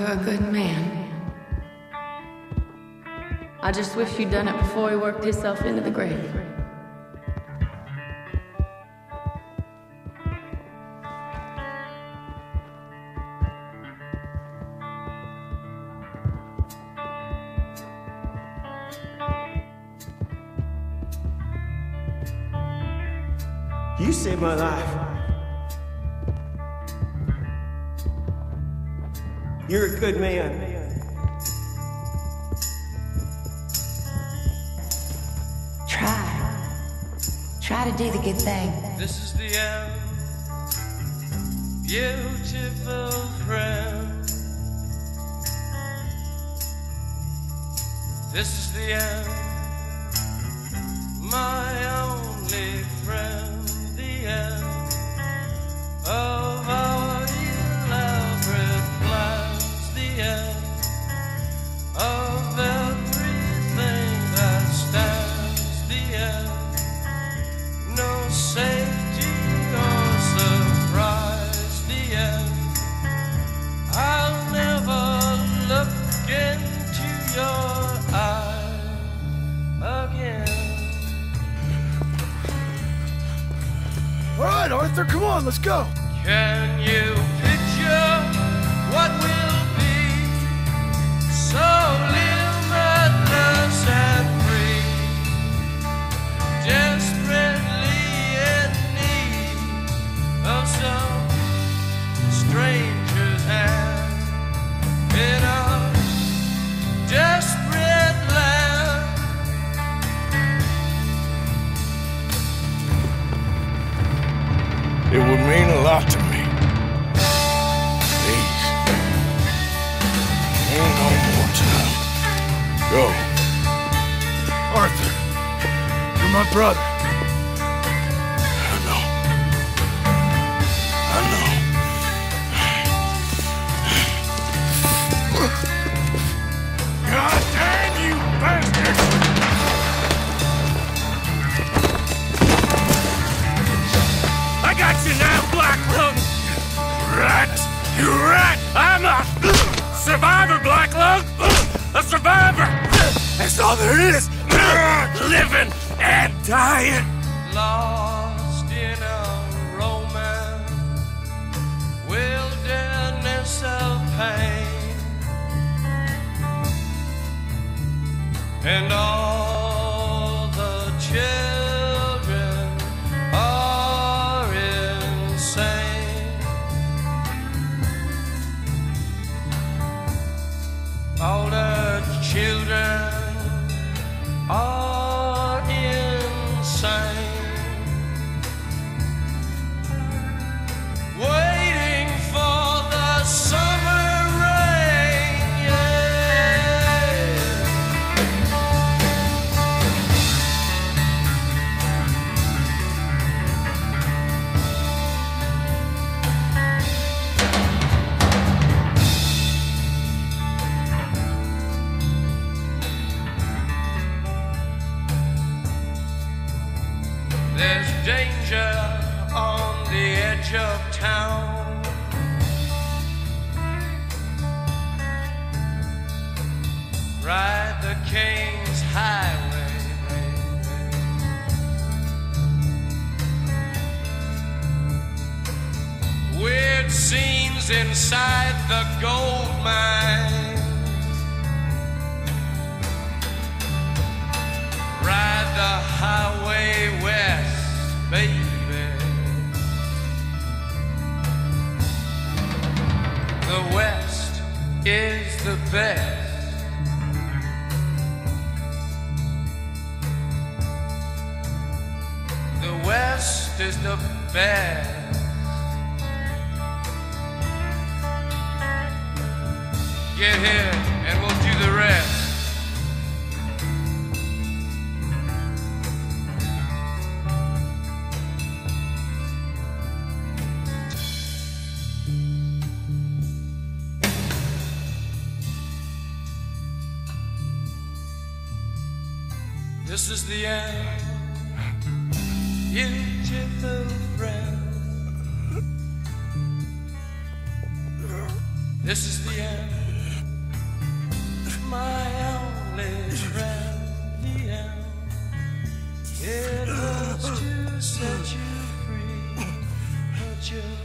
you're a good man. I just wish you'd done it before he worked himself into the grave. You saved my life. You're a good man. Try to do the good thing. This is the end, beautiful friend. This is the end, my only friend. The end of our elaborate plans. The end of everything that stands. The end. No safety or surprise, the end. I'll never look into your eyes again. All right, Arthur, come on, let's go. Can you picture what will be? So live madness and free. Desperate. Of some stranger's hand in a desperate land. It would mean a lot to me. Please. Ain't no more time. Go. Arthur, you're my brother. I'm a survivor, Black Lung! A survivor! That's all there is! Living and dying! Lost in a romance, wilderness of pain, and all the children are insane. All the children are insane, waiting for the summer rain. There's danger on the edge of town. Ride the King's Highway, baby. Weird scenes inside the gold mine. Ride the highway west. Baby, the West is the best. The West is the best. Get here and we'll do the rest. This is the end, beautiful friend. This is the end. my only friend, the end. It hurts to set you free, but you